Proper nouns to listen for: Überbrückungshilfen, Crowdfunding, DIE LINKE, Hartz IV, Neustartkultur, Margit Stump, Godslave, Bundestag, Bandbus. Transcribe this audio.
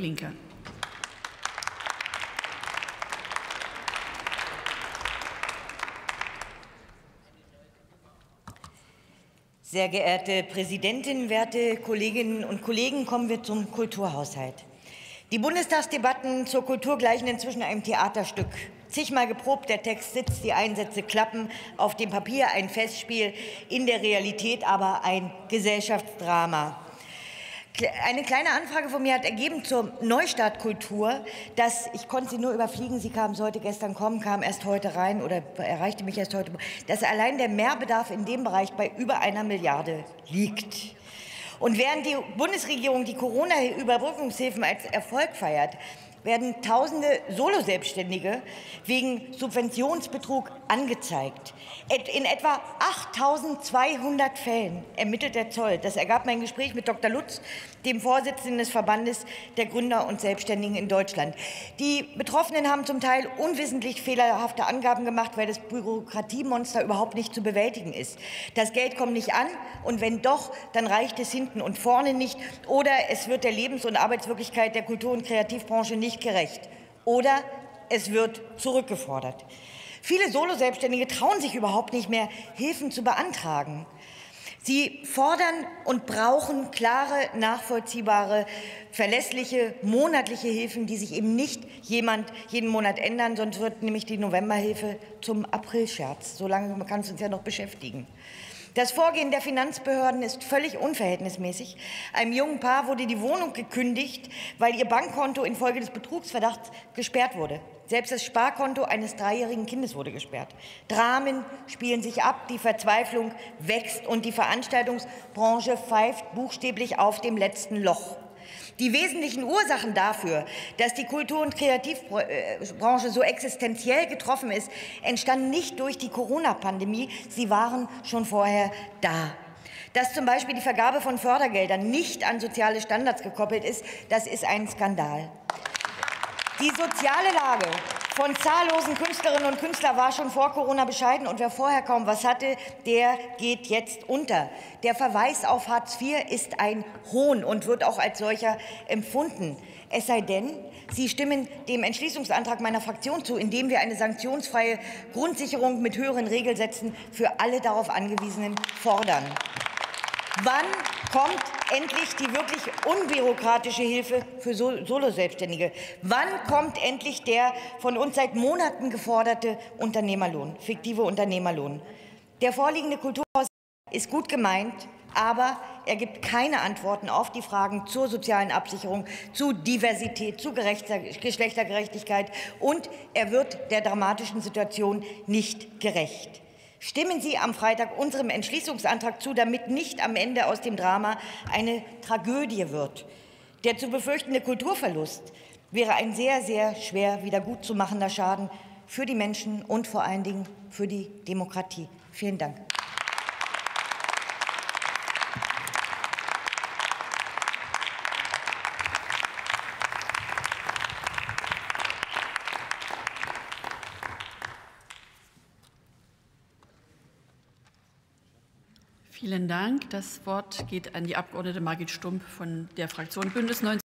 Die Linke. Sehr geehrte Präsidentin, werte Kolleginnen und Kollegen, kommen wir zum Kulturhaushalt. Die Bundestagsdebatten zur Kultur gleichen inzwischen einem Theaterstück. Zigmal geprobt, der Text sitzt, die Einsätze klappen. Auf dem Papier ein Festspiel, in der Realität aber ein Gesellschaftsdrama. Eine kleine Anfrage von mir hat ergeben zur Neustartkultur, dass, ich konnte sie nur überfliegen, sie kam, sollte gestern kommen, kam erst heute rein oder erreichte mich erst heute, dass allein der Mehrbedarf in dem Bereich bei über 1 Milliarde liegt. Und während die Bundesregierung die Corona-Überbrückungshilfen als Erfolg feiert, werden Tausende Soloselbstständige wegen Subventionsbetrug angezeigt. In etwa 8.200 Fällen ermittelt der Zoll. Das ergab mein Gespräch mit Dr. Lutz, dem Vorsitzenden des Verbandes der Gründer und Selbstständigen in Deutschland. Die Betroffenen haben zum Teil unwissentlich fehlerhafte Angaben gemacht, weil das Bürokratiemonster überhaupt nicht zu bewältigen ist. Das Geld kommt nicht an, und wenn doch, dann reicht es hinten und vorne nicht, oder es wird der Lebens- und Arbeitswirklichkeit der Kultur- und Kreativbranche nicht gerecht, oder es wird zurückgefordert. Viele Soloselbstständige trauen sich überhaupt nicht mehr, Hilfen zu beantragen. Sie fordern und brauchen klare, nachvollziehbare, verlässliche, monatliche Hilfen, die sich eben nicht jeden Monat ändern, sonst wird nämlich die Novemberhilfe zum Aprilscherz. So lange kann es uns ja noch beschäftigen. Das Vorgehen der Finanzbehörden ist völlig unverhältnismäßig. Einem jungen Paar wurde die Wohnung gekündigt, weil ihr Bankkonto infolge des Betrugsverdachts gesperrt wurde. Selbst das Sparkonto eines 3-jährigen Kindes wurde gesperrt. Dramen spielen sich ab, die Verzweiflung wächst und die Veranstaltungsbranche pfeift buchstäblich auf dem letzten Loch. Die wesentlichen Ursachen dafür, dass die Kultur- und Kreativbranche so existenziell getroffen ist, entstanden nicht durch die Corona-Pandemie. Sie waren schon vorher da. Dass zum Beispiel die Vergabe von Fördergeldern nicht an soziale Standards gekoppelt ist, das ist ein Skandal. Die soziale Lage von zahllosen Künstlerinnen und Künstlern war schon vor Corona bescheiden, und wer vorher kaum was hatte, der geht jetzt unter. Der Verweis auf Hartz IV ist ein Hohn und wird auch als solcher empfunden. Es sei denn, Sie stimmen dem Entschließungsantrag meiner Fraktion zu, indem wir eine sanktionsfreie Grundsicherung mit höheren Regelsätzen für alle darauf Angewiesenen fordern. Wann kommt endlich die wirklich unbürokratische Hilfe für Soloselbstständige? Wann kommt endlich der von uns seit Monaten geforderte Unternehmerlohn, fiktive Unternehmerlohn? Der vorliegende Kulturhaushalt ist gut gemeint, aber er gibt keine Antworten auf die Fragen zur sozialen Absicherung, zu Diversität, zu Geschlechtergerechtigkeit, und er wird der dramatischen Situation nicht gerecht. Stimmen Sie am Freitag unserem Entschließungsantrag zu, damit nicht am Ende aus dem Drama eine Tragödie wird. Der zu befürchtende Kulturverlust wäre ein sehr, sehr schwer wiedergutzumachender Schaden für die Menschen und vor allen Dingen für die Demokratie. Vielen Dank. Vielen Dank. Das Wort geht an die Abgeordnete Margit Stump von der Fraktion Bündnis 90.